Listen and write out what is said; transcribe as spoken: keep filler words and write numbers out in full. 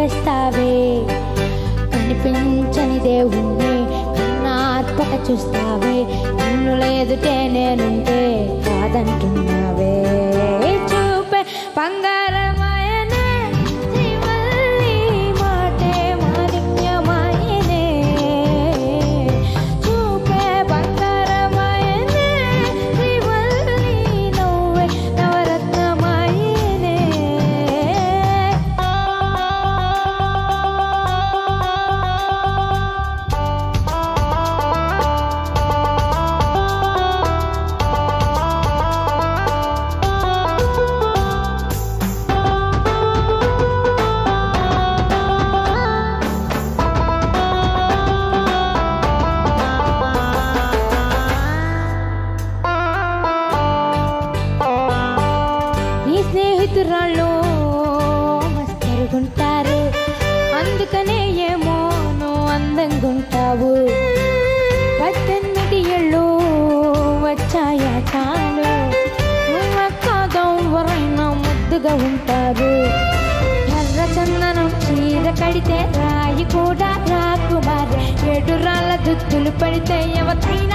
పస్తావే కనిపించని దేవుణ్ణి కన్నాత్మక చూస్తావే నిన్ను లేదుటే నేనుంటే కాదంటున్నావే చూపే బంగారమయనే శ్రీవల్లి మాటే మాణిక్యమయనే చూపే బంగారమయనే శ్రీవల్లి నవ్వే నవరత్నమయనే స్నేహితురాళ్ళు మస్తరుగుంటారు అందుకనే ఏమో నువ్వు అందంగుంటావు పద్దెనిమిది ఏళ్ళు వచ్చాయా చాలు నువ్వక్క దొంగరైనా ముద్దుగా ఉంటారు ఎర్ర చందనం చీర కడితే రాయి కూడా రాకుమారి ఏడురాళ్ళ దుద్దులు పడితే ఎవరి